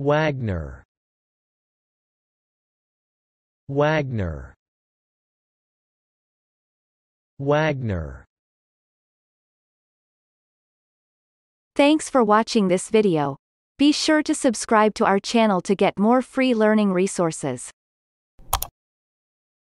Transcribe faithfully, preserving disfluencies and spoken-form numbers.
Wagner, Wagner, Wagner. Thanks for watching this video. Be sure to subscribe to our channel to get more free learning resources.